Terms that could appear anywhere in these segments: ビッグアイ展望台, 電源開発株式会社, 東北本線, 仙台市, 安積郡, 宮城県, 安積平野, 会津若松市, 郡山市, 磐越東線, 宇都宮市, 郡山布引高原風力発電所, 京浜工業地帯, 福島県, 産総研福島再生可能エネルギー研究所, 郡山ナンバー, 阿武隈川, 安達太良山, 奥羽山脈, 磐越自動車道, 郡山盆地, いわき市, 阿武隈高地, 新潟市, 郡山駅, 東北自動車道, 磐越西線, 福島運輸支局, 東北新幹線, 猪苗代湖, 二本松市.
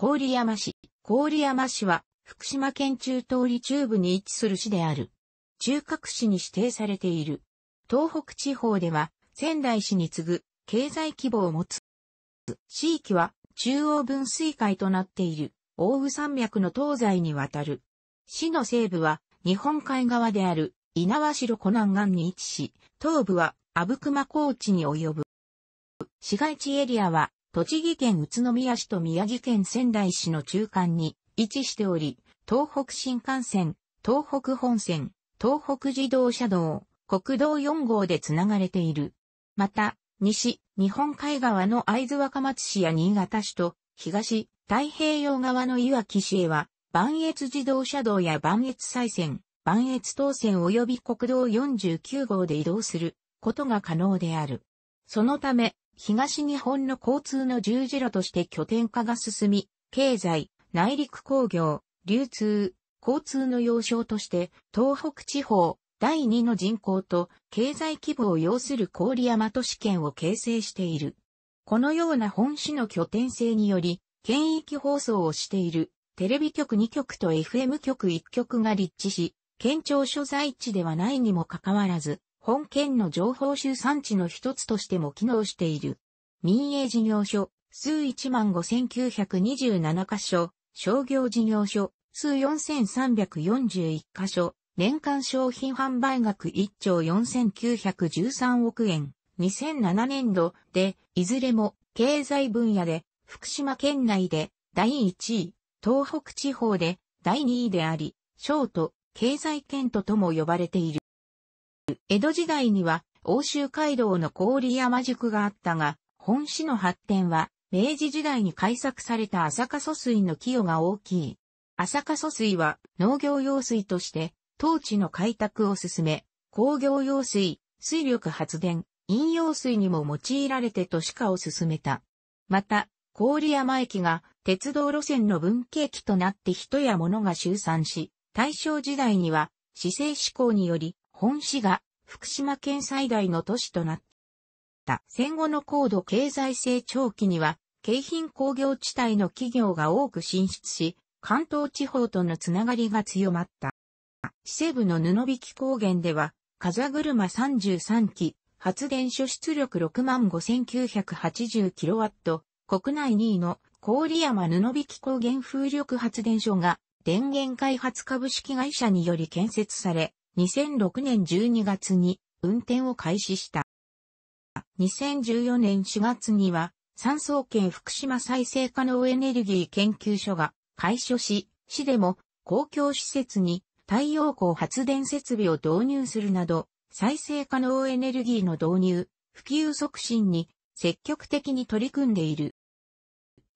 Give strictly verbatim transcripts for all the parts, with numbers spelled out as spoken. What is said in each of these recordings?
郡山市。郡山市は、福島県中通り中部に位置する市である。中核市に指定されている。東北地方では、仙台市に次ぐ、経済規模を持つ。市域は、中央分水界となっている、奥羽山脈の東西にわたる。市の西部は、日本海側である、猪苗代湖南岸に位置し、東部は、阿武隈高地に及ぶ。市街地エリアは、栃木県宇都宮市と宮城県仙台市の中間に位置しており、東北新幹線、東北本線、東北自動車道、国道よん号でつながれている。また、西、日本海側の会津若松市や新潟市と、東、太平洋側のいわき市へは、磐越自動車道や磐越西線、磐越東線及び国道よんじゅうきゅう号で移動することが可能である。そのため、東日本の交通の十字路として拠点化が進み、経済、内陸工業、流通、交通の要衝として、東北地方、だいにの人口と経済規模を要する郡山都市圏を形成している。このような本市の拠点性により、県域放送をしている、テレビ局に局と エフエム 局いち局が立地し、県庁所在地ではないにもかかわらず、本県の情報集散地の一つとしても機能している。民営事業所、数 いちまんごせんきゅうひゃくにじゅうなな 箇所、商業事業所、数 よんせんさんびゃくよんじゅういち 箇所、年間商品販売額いっちょうよんせんきゅうひゃくじゅうさんおくえん、にせんななねんどで、いずれも経済分野で、福島県内でだいいちい、東北地方でだいにいであり、小都、経済圏都とも呼ばれている。江戸時代には奥州街道の郡山宿があったが、本市の発展は明治時代に開削された朝霞疎水の寄与が大きい。朝霞疎水は農業用水として当地の開拓を進め、工業用水、水力発電、飲用水にも用いられて都市化を進めた。また、郡山駅が鉄道路線の分岐駅となって人や物が集散し、大正時代には市制施行により、本市が福島県最大の都市となった。戦後の高度経済成長期には、京浜工業地帯の企業が多く進出し、関東地方とのつながりが強まった。西部の布引高原では、風車さんじゅうさんき、発電所出力 ろくまんごせんきゅうひゃくはちじゅうキロワット、国内にいの郡山布引高原風力発電所が、電源開発株式会社により建設され、にせんろくねんじゅうにがつに運転を開始した。にせんじゅうよねんしがつには、産総研福島再生可能エネルギー研究所が開所し、市でも公共施設に太陽光発電設備を導入するなど、再生可能エネルギーの導入、普及促進に積極的に取り組んでいる。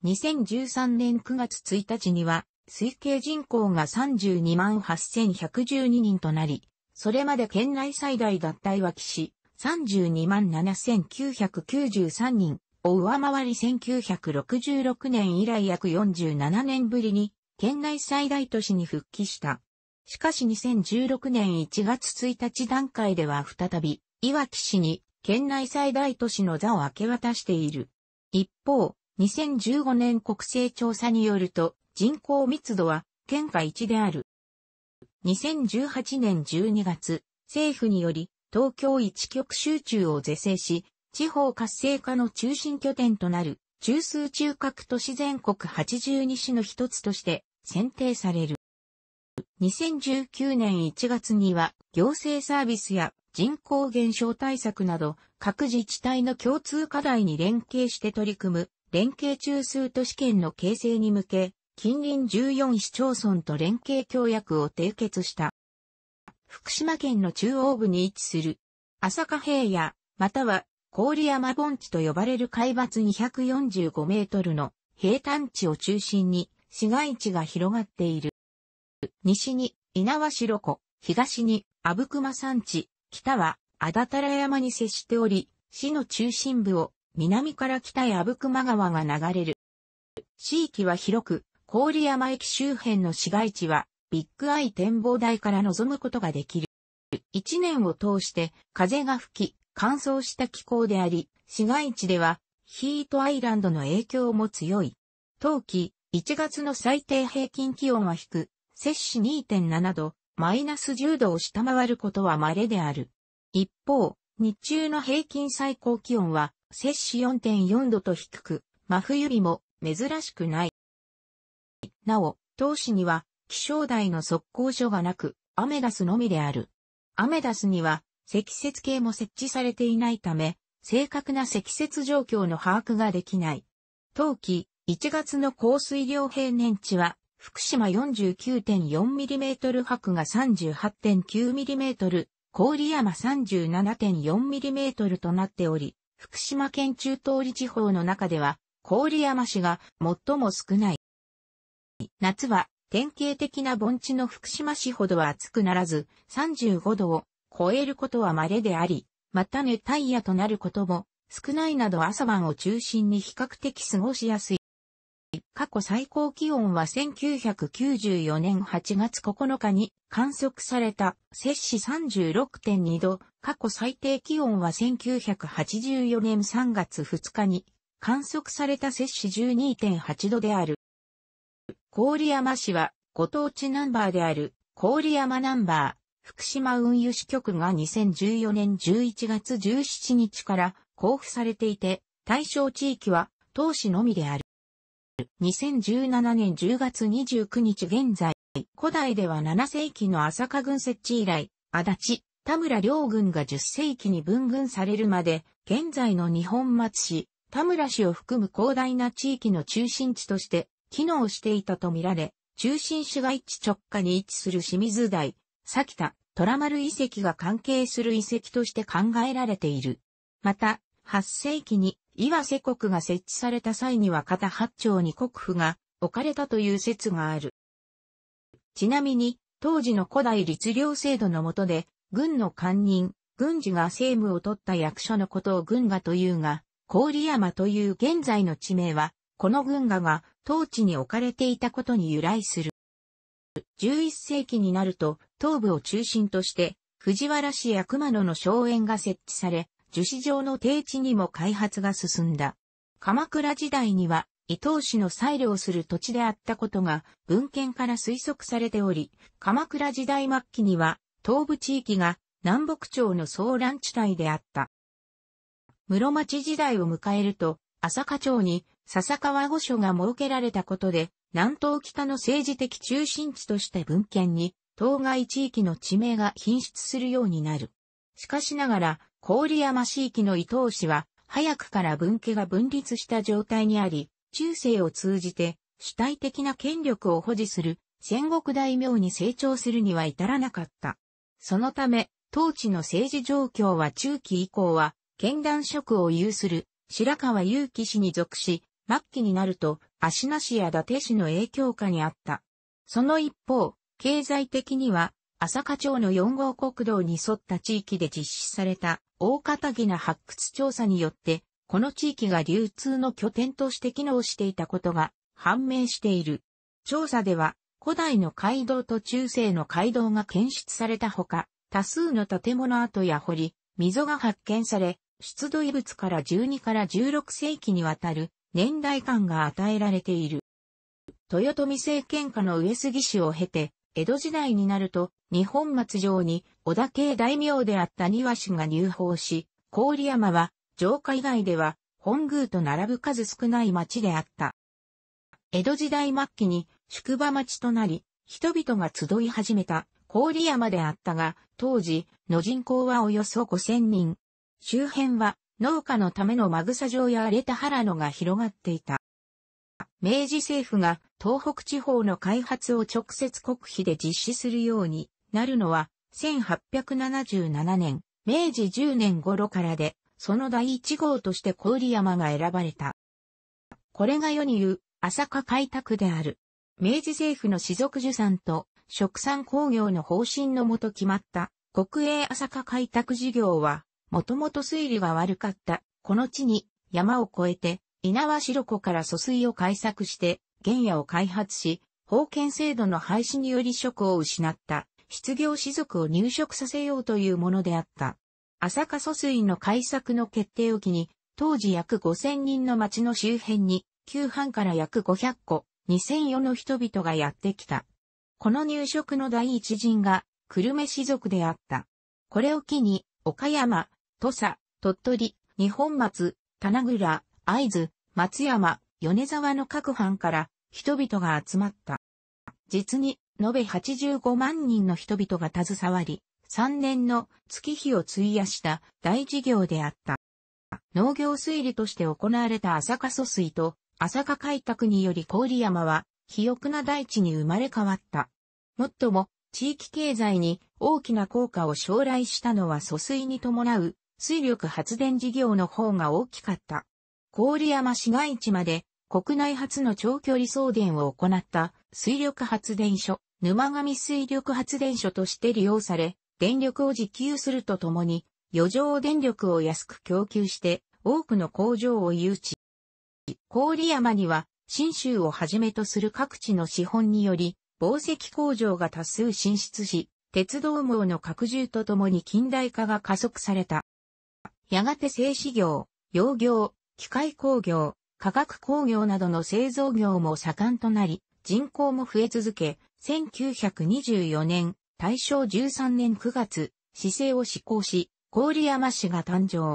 にせんじゅうさんねんくがつついたちには、推計人口が さんじゅうにまんはっせんひゃくじゅうににんとなり、それまで県内最大だったいわき市、さんじゅうにまんななせんきゅうひゃくきゅうじゅうさんにんを上回りせんきゅうひゃくろくじゅうろくねん以来約よんじゅうななねんぶりに県内最大都市に復帰した。しかしにせんじゅうろくねんいちがつついたち段階では再び、いわき市に県内最大都市の座を明け渡している。一方、にせんじゅうごねん国勢調査によると、人口密度は県下一である。にせんじゅうはちねんじゅうにがつ、政府により東京一極集中を是正し、地方活性化の中心拠点となる中枢中核都市全国はちじゅうにしの一つとして選定される。にせんじゅうきゅうねんいちがつには行政サービスや人口減少対策など各自治体の共通課題に連携して取り組む連携中枢都市圏の形成に向け、近隣じゅうよんしちょうそんと連携協約を締結した。福島県の中央部に位置する、朝霞平野、または郡山盆地と呼ばれる海抜にひゃくよんじゅうごメートルの平坦地を中心に市街地が広がっている。西に猪苗代湖、東に阿武隈山地、北は安達太良山に接しており、市の中心部を南から北へ阿武隈川が流れる。市域は広く、郡山駅周辺の市街地は、ビッグアイ展望台から望むことができる。一年を通して、風が吹き、乾燥した気候であり、市街地では、ヒートアイランドの影響も強い。冬季、いちがつの最低平均気温は低、摂氏 にてんなな 度、マイナスじゅうどを下回ることは稀である。一方、日中の平均最高気温は、摂氏 よんてんよん 度と低く、真冬日も珍しくない。なお、当市には、気象台の測候所がなく、アメダスのみである。アメダスには、積雪計も設置されていないため、正確な積雪状況の把握ができない。当期、いちがつの降水量平年値は、福島 よんじゅうきゅうてんよんミリメートル、白が さんじゅうはちてんきゅうミリメートル、郡山 さんじゅうななてんよんミリメートル となっており、福島県中通り地方の中では、郡山市が最も少ない。夏は、典型的な盆地の福島市ほどは暑くならず、さんじゅうごどを超えることは稀であり、また熱帯夜となることも少ないなど朝晩を中心に比較的過ごしやすい。過去最高気温はせんきゅうひゃくきゅうじゅうよねんはちがつここのかに観測された摂氏 さんじゅうろくてんに 度、過去最低気温はせんきゅうひゃくはちじゅうよねんさんがつふつかに観測された摂氏 じゅうにてんはち 度である。郡山市はご当地ナンバーである郡山ナンバー福島運輸支局がにせんじゅうよねんじゅういちがつじゅうしちにちから交付されていて、対象地域は当市のみである。にせんじゅうななねんじゅうがつにじゅうくにち現在、古代ではななせいきの朝霞郡設置以来、足立、田村両郡がじゅっせいきに分郡されるまで、現在の二本松市、田村市を含む広大な地域の中心地として機能していたとみられ、中心市街地直下に位置する清水台、崎田、虎丸遺跡が関係する遺跡として考えられている。また、はっせいきに岩瀬国が設置された際には片八丁に国府が置かれたという説がある。ちなみに、当時の古代律令制度の下で、郡の官人、郡司が政務を取った役所のことを郡衙というが、郡山という現在の地名は、この郡衙が当地に置かれていたことに由来する。じゅういっせいきになると、東部を中心として、藤原市や熊野の荘園が設置され、樹脂状の低地にも開発が進んだ。鎌倉時代には、伊東市の裁量する土地であったことが、文献から推測されており、鎌倉時代末期には、東部地域が南北朝の騒乱地帯であった。室町時代を迎えると、朝霞町に笹川御所が設けられたことで、南東北の政治的中心地として文献に、当該地域の地名が頻出するようになる。しかしながら、郡山市域の伊東市は、早くから分家が分立した状態にあり、中世を通じて主体的な権力を保持する戦国大名に成長するには至らなかった。そのため、当地の政治状況は中期以降は、県団職を有する白川勇気氏に属し、末期になると、芦名市や伊達市の影響下にあった。その一方、経済的には、朝霞町のよんごうこくどうに沿った地域で実施された大片木な発掘調査によって、この地域が流通の拠点として機能していたことが判明している。調査では、古代の街道と中世の街道が検出されたほか、多数の建物跡や堀、溝が発見され、出土遺物からじゅうにからじゅうろくせいきにわたる年代間が与えられている。豊臣政権下の上杉氏を経て、江戸時代になると、二本松城に織田系大名であった庭師が入藩し、郡山は城下以外では本宮と並ぶ数少ない町であった。江戸時代末期に宿場町となり、人々が集い始めた郡山であったが、当時の人口はおよそごせんにん。周辺は農家のためのまぐさ場や荒れた原野が広がっていた。明治政府が東北地方の開発を直接国費で実施するようになるのはせんはっぴゃくななじゅうななねん、めいじじゅうねん頃からで、その第一号として郡山が選ばれた。これが世に言う朝霞開拓である。明治政府の士族受産と殖産興業の方針のもと決まった国営朝霞開拓事業は、もともと水利が悪かったこの地に山を越えて、猪苗代湖から疎水を開削して、原野を開発し、封建制度の廃止により職を失った、失業士族を入植させようというものであった。朝霞疎水の開削の決定を機に、当時約ごせんにんの町の周辺に、きゅうはんからやくごひゃっこ、にせんよんの人々がやってきた。この入植の第一陣が久留米氏族であった。これを機に、岡山、土佐、鳥取、二本松、棚倉、会津、松山、米沢の各藩から人々が集まった。実に、延べはちじゅうごまんにんの人々が携わり、さんねんの月日を費やした大事業であった。農業水利として行われた朝霞疎水と朝霞開拓により郡山は肥沃な大地に生まれ変わった。もっとも地域経済に大きな効果を将来したのは疎水に伴う水力発電事業の方が大きかった。郡山市街地まで国内初の長距離送電を行った水力発電所、沼上水力発電所として利用され、電力を自給するとともに、余剰電力を安く供給して、多くの工場を誘致。郡山には、信州をはじめとする各地の資本により、紡績工場が多数進出し、鉄道網の拡充とともに近代化が加速された。やがて製紙業、養業、機械工業、化学工業などの製造業も盛んとなり、人口も増え続け、せんきゅうひゃくにじゅうよねん、大正じゅうさんねんくがつ、市制を施行し、郡山市が誕生。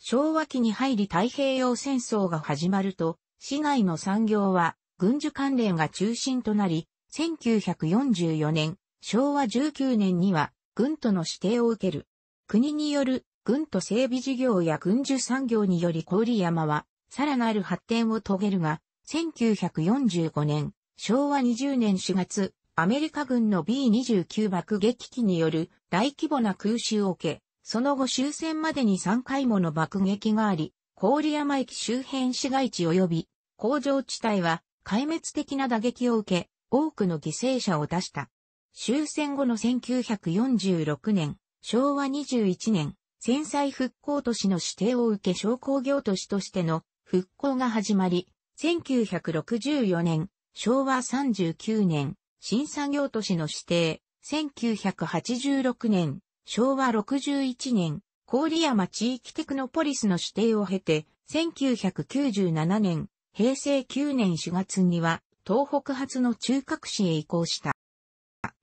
昭和期に入り太平洋戦争が始まると、市内の産業は軍需関連が中心となり、せんきゅうひゃくよんじゅうよねん、昭和じゅうきゅうねんには軍都の指定を受ける。国による軍都整備事業や軍需産業により郡山は、さらなる発展を遂げるが、せんきゅうひゃくよんじゅうごねん、昭和にじゅうねんしがつ、アメリカ軍の ビーにじゅうきゅう 爆撃機による大規模な空襲を受け、その後終戦までにさんかいもの爆撃があり、郡山駅周辺市街地及び工場地帯は壊滅的な打撃を受け、多くの犠牲者を出した。終戦後のせんきゅうひゃくよんじゅうろくねん、昭和にじゅういちねん、戦災復興都市の指定を受け商工業都市としての復興が始まり、せんきゅうひゃくろくじゅうよねん、昭和さんじゅうきゅうねん、新産業都市の指定、せんきゅうひゃくはちじゅうろくねん、昭和ろくじゅういちねん、郡山地域テクノポリスの指定を経て、せんきゅうひゃくきゅうじゅうななねん、平成きゅうねんしがつには、東北発の中核市へ移行した。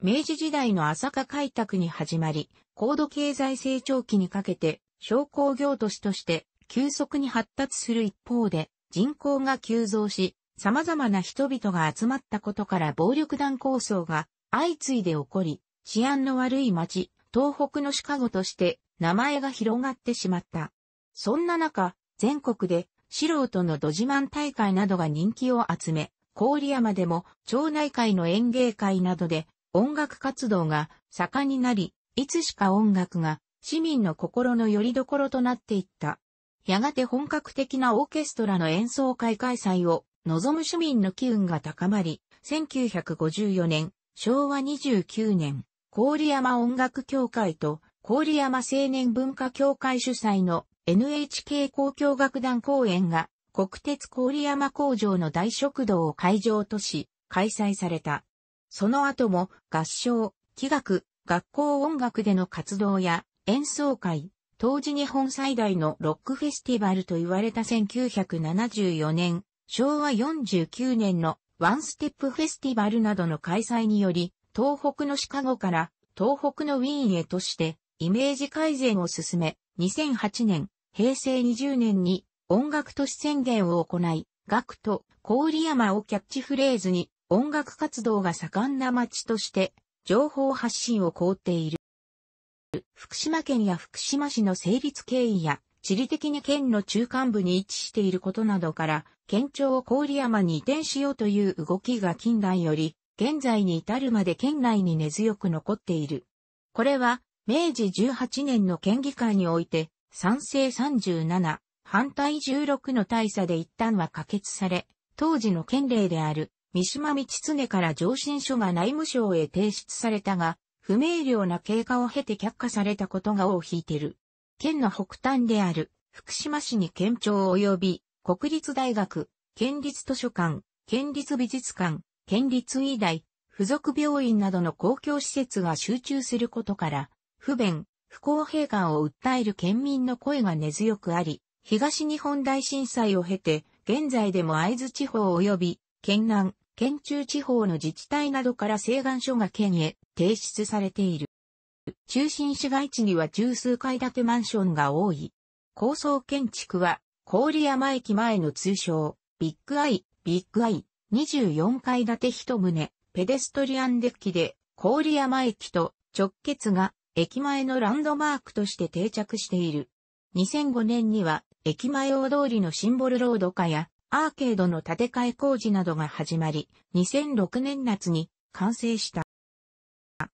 明治時代の朝霞開拓に始まり、高度経済成長期にかけて、商工業都市として、急速に発達する一方で、人口が急増し、様々な人々が集まったことから暴力団抗争が相次いで起こり、治安の悪い町、東北のシカゴとして名前が広がってしまった。そんな中、全国で素人のど自慢大会などが人気を集め、郡山でも町内会の演芸会などで音楽活動が盛んになり、いつしか音楽が市民の心の拠り所となっていった。やがて本格的なオーケストラの演奏会開催を望む市民の機運が高まり、せんきゅうひゃくごじゅうよねん、昭和にじゅうきゅうねん、郡山音楽協会と郡山青年文化協会主催の エヌエイチケー 交響楽団公演が国鉄郡山工場の大食堂を会場とし開催された。その後も合唱、器楽、学校音楽での活動や演奏会、当時日本最大のロックフェスティバルと言われたせんきゅうひゃくななじゅうよねん、昭和よんじゅうきゅうねんのワンステップフェスティバルなどの開催により、東北のシカゴから東北のウィーンへとしてイメージ改善を進め、にせんはちねん、平成にじゅうねんに音楽都市宣言を行い、学と郡山をキャッチフレーズに音楽活動が盛んな街として情報発信を好っている。福島県や福島市の成立経緯や地理的に県の中間部に位置していることなどから、県庁を郡山に移転しようという動きが近代より、現在に至るまで県内に根強く残っている。これは、明治じゅうはちねんの県議会において、賛成さんじゅうなな、反対じゅうろくの大差で一旦は可決され、当時の県令である、三島道常から上申書が内務省へ提出されたが、不明瞭な経過を経て却下されたことが尾を引いている。県の北端である福島市に県庁及び国立大学、県立図書館、県立美術館、県立医大、附属病院などの公共施設が集中することから、不便、不公平感を訴える県民の声が根強くあり、東日本大震災を経て、現在でも会津地方及び県南、県中地方の自治体などから請願書が県へ提出されている。中心市街地には十数階建てマンションが多い。高層建築は、郡山駅前の通称、ビッグアイ、ビッグアイ、にじゅうよんかい建ていちとう、ペデストリアンデッキで、郡山駅と直結が、駅前のランドマークとして定着している。にせんごねんには、駅前大通りのシンボルロード化や、アーケードの建て替え工事などが始まり、にせんろくねん夏に完成した。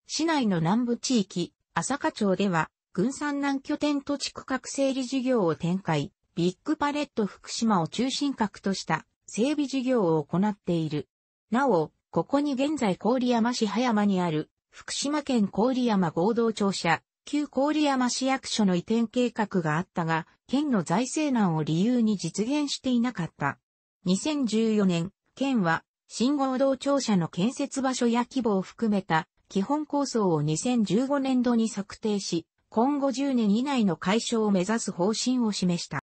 市内の南部地域、朝霞町では、郡山南拠点土地区画整理事業を展開、ビッグパレット福島を中心核とした整備事業を行っている。なお、ここに現在郡山市葉山にある、福島県郡山合同庁舎、旧郡山市役所の移転計画があったが、県の財政難を理由に実現していなかった。にせんじゅうよねん、県は、新合同庁舎の建設場所や規模を含めた基本構想をにせんじゅうごねん度に策定し、今後じゅうねん以内の解消を目指す方針を示した。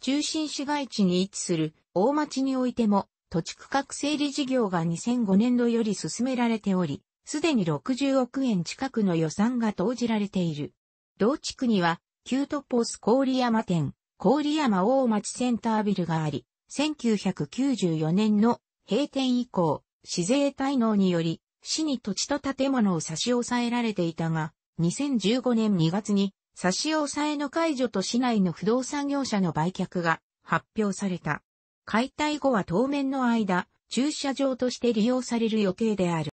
中心市街地に位置する大町においても土地区画整理事業がにせんごねん度より進められており、すでにろくじゅうおくえん近くの予算が投じられている。同地区には旧都ポス郡山店、郡山大町センタービルがあり、せんきゅうひゃくきゅうじゅうよねんの閉店以降、市税滞納により市に土地と建物を差し押さえられていたが、にせんじゅうごねんにがつに差し押さえの解除と市内の不動産業者の売却が発表された。解体後は当面の間、駐車場として利用される予定である。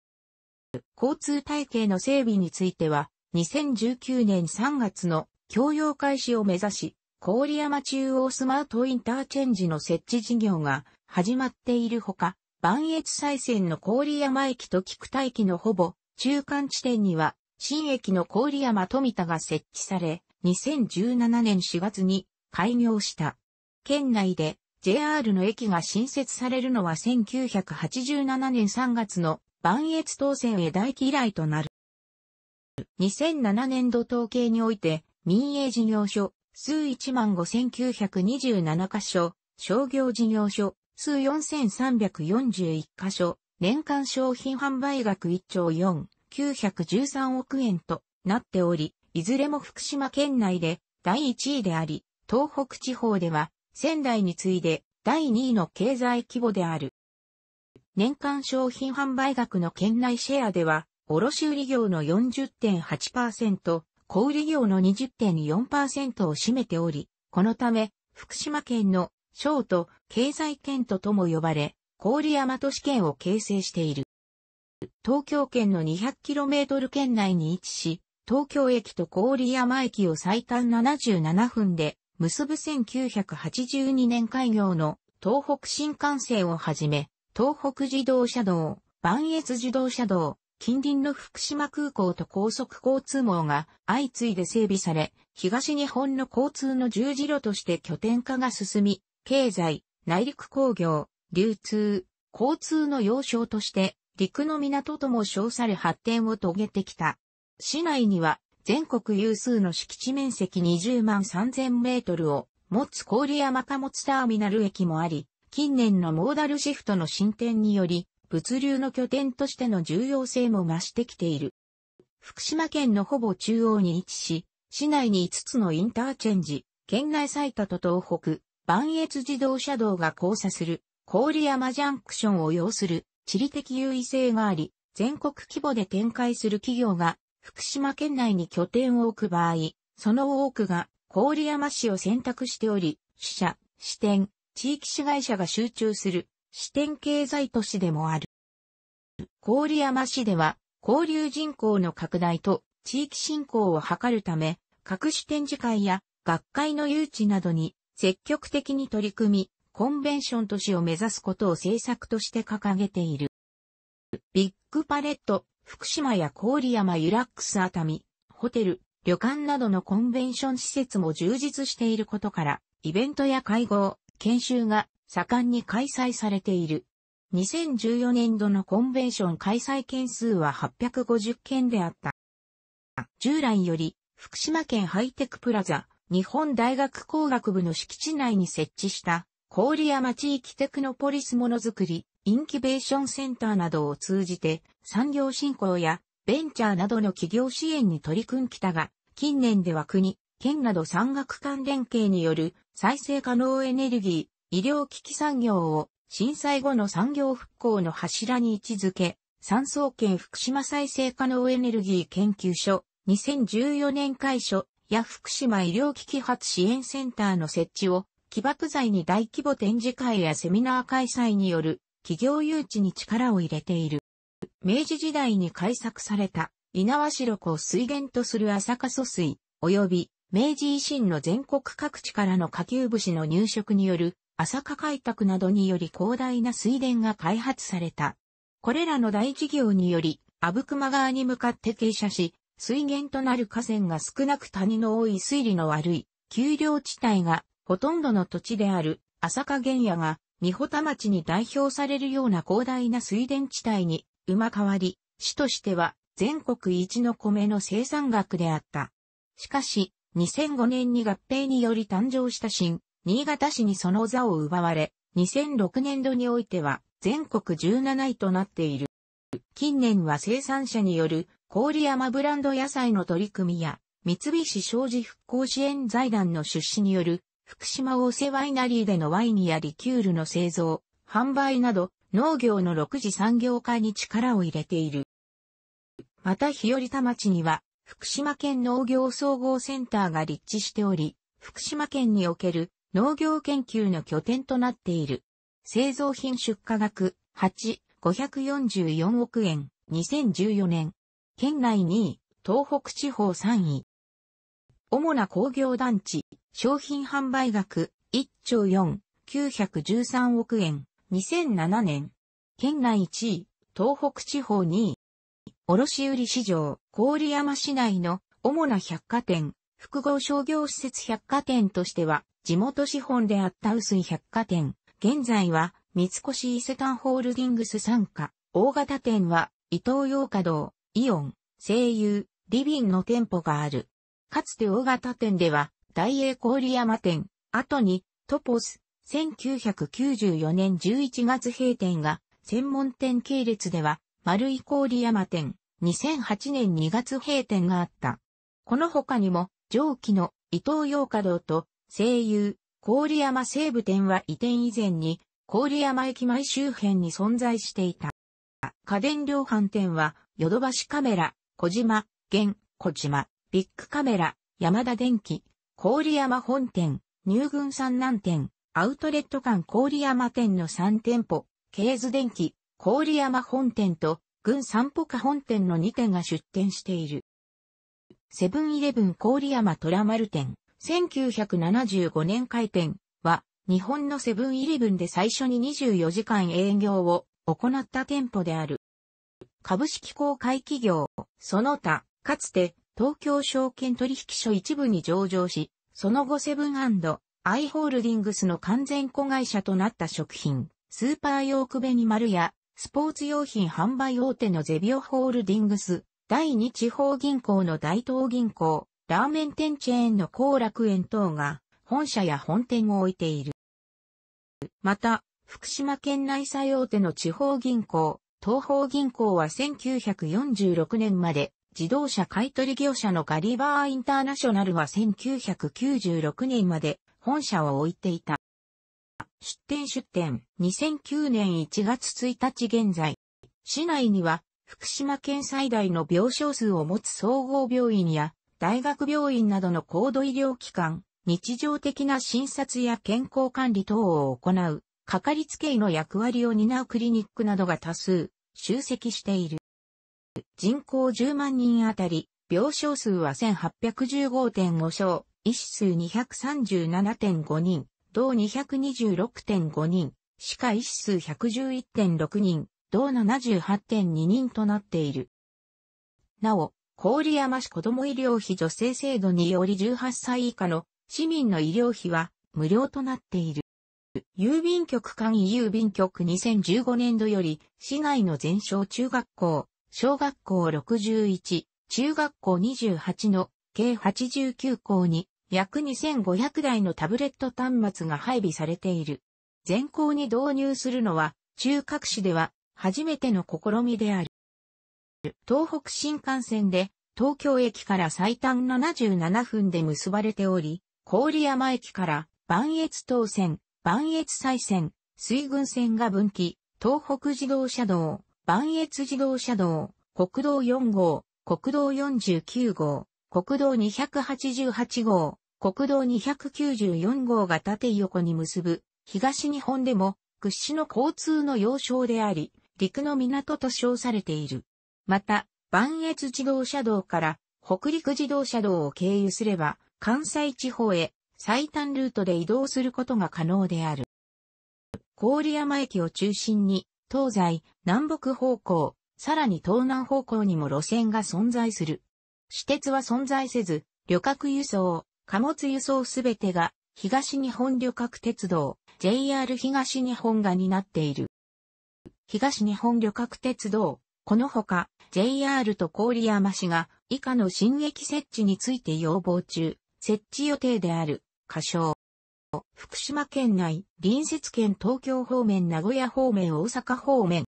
交通体系の整備については、にせんじゅうきゅうねんさんがつの供用開始を目指し、郡山中央スマートインターチェンジの設置事業が始まっているほか、磐越西線の郡山駅と菊田駅のほぼ中間地点には、新駅の郡山富田が設置され、にせんじゅうななねんしがつに開業した。県内で ジェイアール の駅が新設されるのはせんきゅうひゃくはちじゅうななねんさんがつの磐越東線へ代記以来となる。にせんななねん度統計において、民営事業所、数 いちまんごせんきゅうひゃくにじゅうなな 箇所、商業事業所、数 よんせんさんびゃくよんじゅういち 箇所、年間商品販売額いっちょうよんせんきゅうひゃくじゅうさんおくえんとなっており、いずれも福島県内でだいいちいであり、東北地方では仙台に次いでだいにいの経済規模である。年間商品販売額の県内シェアでは、卸売業の よんじゅってんはちパーセント、小売業の にじゅってんよんパーセント を占めており、このため、福島県の小都経済圏都とも呼ばれ、郡山都市圏を形成している。東京圏の にひゃくキロメートル 圏内に位置し、東京駅と郡山駅を最短ななじゅうななふんで結ぶせんきゅうひゃくはちじゅうにねん開業の東北新幹線をはじめ、東北自動車道、磐越自動車道、近隣の福島空港と高速交通網が相次いで整備され、東日本の交通の十字路として拠点化が進み、経済、内陸工業、流通、交通の要衝として、陸の港とも称され発展を遂げてきた。市内には全国有数の敷地面積にじゅうまんさんぜんメートルを持つ郡山貨物ターミナル駅もあり、近年のモーダルシフトの進展により、物流の拠点としての重要性も増してきている。福島県のほぼ中央に位置し、市内にいつつのインターチェンジ、県内最多と東北、磐越自動車道が交差する、郡山ジャンクションを要する、地理的優位性があり、全国規模で展開する企業が、福島県内に拠点を置く場合、その多くが、郡山市を選択しており、支社、支店、地域子会社が集中する、支店経済都市でもある。郡山市では、交流人口の拡大と、地域振興を図るため、各種展示会や、学会の誘致などに、積極的に取り組み、コンベンション都市を目指すことを政策として掲げている。ビッグパレット、福島や郡山ユラックス熱海、ホテル、旅館などのコンベンション施設も充実していることから、イベントや会合、研修が盛んに開催されている。にせんじゅうよねん度のコンベンション開催件数ははっぴゃくごじゅっけんであった。従来より、福島県ハイテクプラザ、日本大学工学部の敷地内に設置した、郡山地域テクノポリスものづくりインキュベーションセンターなどを通じて産業振興やベンチャーなどの企業支援に取り組んできたが、近年では国、県など産学官連携による再生可能エネルギー、医療機器産業を震災後の産業復興の柱に位置づけ、産総研福島再生可能エネルギー研究所、にせんじゅうよねん開所や福島医療機器発支援センターの設置を起爆剤に大規模展示会やセミナー開催による企業誘致に力を入れている。明治時代に開削された猪苗代湖を水源とする安積疎水、及び明治維新の全国各地からの下級武士の入植による安積開拓などにより広大な水田が開発された。これらの大事業により、阿武隈川に向かって傾斜し、水源となる河川が少なく谷の多い水利の悪い、丘陵地帯がほとんどの土地である朝霞原野が、三保田町に代表されるような広大な水田地帯に生ま変わり、市としては全国一の米の生産額であった。しかし、にせんごねんに合併により誕生した新、新潟市にその座を奪われ、にせんろくねん度においては全国じゅうなないとなっている。近年は生産者による郡山ブランド野菜の取り組みや、三菱商事復興支援財団の出資による、福島大瀬ワイナリーでのワインやリキュールの製造、販売など農業のろく次産業化に力を入れている。また日和田町には福島県農業総合センターが立地しており、福島県における農業研究の拠点となっている。製造品出荷額はちせんごひゃくよんじゅうよんおくえん、にせんじゅうよねん。県内にい、東北地方さんい。主な工業団地。商品販売額いっちょうよんせんきゅうひゃくじゅうさんおくえん、にせんななねん。県内いちい、東北地方にい。卸売市場、郡山市内の主な百貨店、複合商業施設百貨店としては、地元資本であった碓井百貨店。現在は、三越伊勢丹ホールディングス傘下。大型店は、イトーヨーカドー、イオン、西友、リビンの店舗がある。かつて大型店では、大栄郡山店、後にトポス、せんきゅうひゃくきゅうじゅうよねんじゅういちがつ閉店が、専門店系列では、丸井郡山店、にせんはちねんにがつ閉店があった。この他にも、上記のイトーヨーカドーと西友、郡山西部店は移転以前に、郡山駅前周辺に存在していた。家電量販店は、ヨドバシカメラ、小島、現小島、ビックカメラ、ヤマダ電機、郡山本店、入郡三南店、アウトレット館郡山店のさん店舗、ケーズ電機、郡山本店と、郡散歩家本店のに店が出店している。セブンイレブン郡山虎丸店、せんきゅうひゃくななじゅうごねん開店は、日本のセブンイレブンで最初ににじゅうよじかん営業を行った店舗である。株式公開企業、その他、かつて、東京証券取引所一部に上場し、その後セブン&アイ・ホールディングスの完全子会社となった食品、スーパーヨークベニマルや、スポーツ用品販売大手のゼビオホールディングス、第二地方銀行の大東銀行、ラーメン店チェーンの幸楽園等が、本社や本店を置いている。また、福島県内最大手の地方銀行、東邦銀行はせんきゅうひゃくよんじゅうろくねんまで、自動車買取業者のガリバーインターナショナルはせんきゅうひゃくきゅうじゅうろくねんまで本社を置いていた。出店出店にせんきゅうねんいちがつついたち現在、市内には福島県最大の病床数を持つ総合病院や大学病院などの高度医療機関、日常的な診察や健康管理等を行う、かかりつけ医の役割を担うクリニックなどが多数集積している。人口じゅうまんにんあたり、病床数は せんはっぴゃくじゅうごてんご 床、医師数 にひゃくさんじゅうななてんご 人、同 にひゃくにじゅうろくてんご 人、歯科医師数 ひゃくじゅういってんろく 人、同 ななじゅうはちてんに 人となっている。なお、郡山市子ども医療費助成制度によりじゅうはっさい以下の市民の医療費は無料となっている。郵便局簡易郵便局にせんじゅうごねん度より、市内の全小中学校、小学校ろくじゅういち、中学校にじゅうはちの計はちじゅうきゅう校に約にせんごひゃくだいのタブレット端末が配備されている。全校に導入するのは中核市では初めての試みである。東北新幹線で東京駅から最短ななじゅうななふんで結ばれており、郡山駅から磐越東線、磐越西線、水郡線が分岐、東北自動車道、磐越自動車道、国道よんごう、国道よんじゅうきゅうごう、国道にひゃくはちじゅうはちごう、国道にひゃくきゅうじゅうよんごうが縦横に結ぶ、東日本でも屈指の交通の要衝であり、陸の港と称されている。また、磐越自動車道から北陸自動車道を経由すれば、関西地方へ最短ルートで移動することが可能である。郡山駅を中心に、東西、南北方向、さらに東南方向にも路線が存在する。私鉄は存在せず、旅客輸送、貨物輸送すべてが、東日本旅客鉄道、ジェイアール 東日本が担っている。東日本旅客鉄道、このほか、ジェイアール と郡山市が以下の新駅設置について要望中、設置予定である、仮称。福島県内、隣接県東京方面、名古屋方面、大阪方面、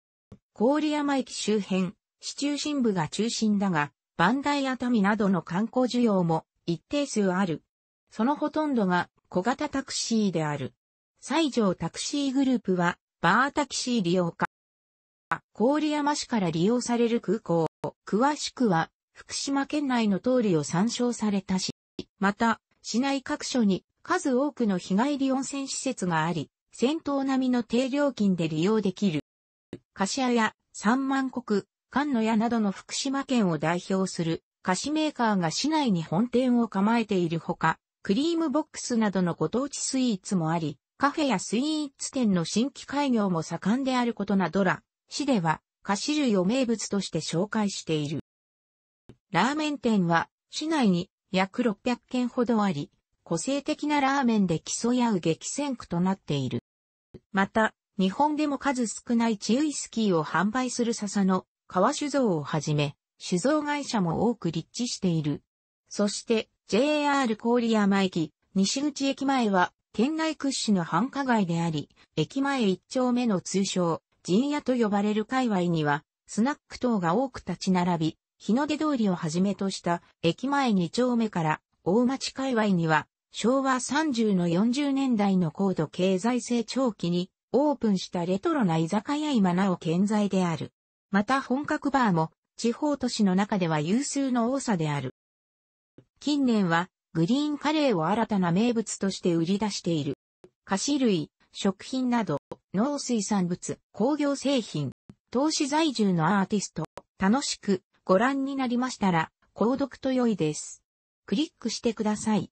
郡山駅周辺、市中心部が中心だが、磐梯熱海などの観光需要も一定数ある。そのほとんどが小型タクシーである。西条タクシーグループは、バータキシー利用か。郡山市から利用される空港、詳しくは福島県内の通りを参照されたし、また市内各所に数多くの日帰り温泉施設があり、銭湯並みの低料金で利用できる。菓子屋、三万石、菅野屋などの福島県を代表する菓子メーカーが市内に本店を構えているほか、クリームボックスなどのご当地スイーツもあり、カフェやスイーツ店の新規開業も盛んであることなどら、市では菓子類を名物として紹介している。ラーメン店は市内に約ろっぴゃっけんほどあり、個性的なラーメンで競い合う激戦区となっている。また、日本でも数少ない地ウイスキーを販売する笹の川酒造をはじめ、酒造会社も多く立地している。そして、ジェイアール 郡山駅、西口駅前は県内屈指の繁華街であり、駅前一丁目の通称、陣屋と呼ばれる界隈には、スナック等が多く立ち並び、日の出通りをはじめとした、駅前に丁目から、大町界隈には、昭和さんじゅうのよんじゅうねんだいの高度経済成長期に、オープンしたレトロな居酒屋今なお健在である。また本格バーも、地方都市の中では有数の多さである。近年は、グリーンカレーを新たな名物として売り出している。菓子類、食品など、農水産物、工業製品、投資在住のアーティスト、楽しくご覧になりましたら、購読と良いです。クリックしてください。